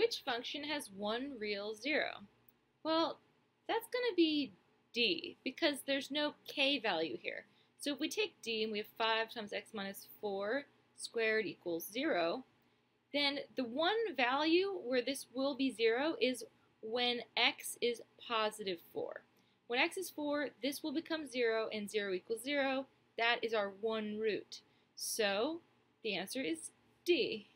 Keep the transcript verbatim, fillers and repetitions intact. Which function has one real zero? Well, that's going to be d, because there's no k value here. So if we take d and we have five times x minus four squared equals zero, then the one value where this will be zero is when x is positive four. When x is four, this will become zero, and zero equals zero. That is our one root. So the answer is D.